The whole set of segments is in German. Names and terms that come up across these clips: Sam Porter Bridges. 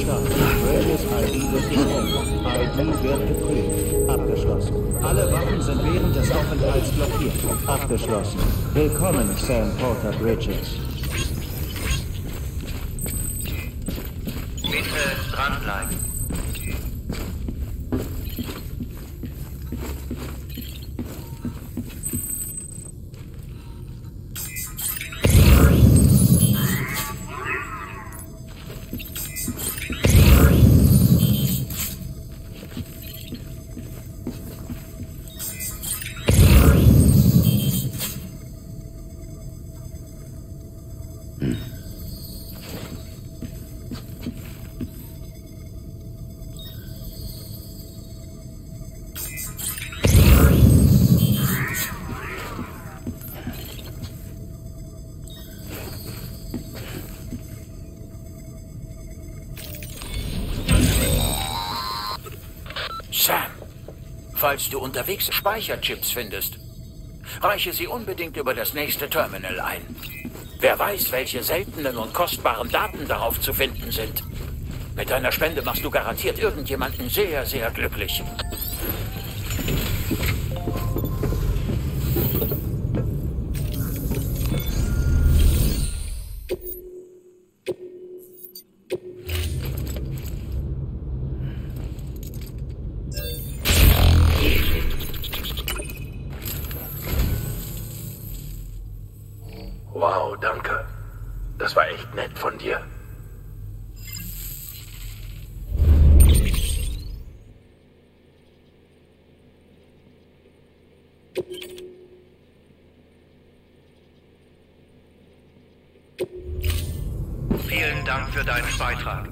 Start. Bridges ID wird geändert. ID wird geprüft. Abgeschlossen. Alle Waffen sind während des Aufenthalts blockiert. Abgeschlossen. Willkommen, Sam Porter Bridges. Bitte dranbleiben. Sam, falls du unterwegs Speicherchips findest, reiche sie unbedingt über das nächste Terminal ein. Wer weiß, welche seltenen und kostbaren Daten darauf zu finden sind. Mit deiner Spende machst du garantiert irgendjemanden sehr, sehr glücklich. Wow, danke. Das war echt nett von dir. Vielen Dank für deinen Beitrag.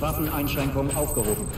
Waffeneinschränkung aufgehoben.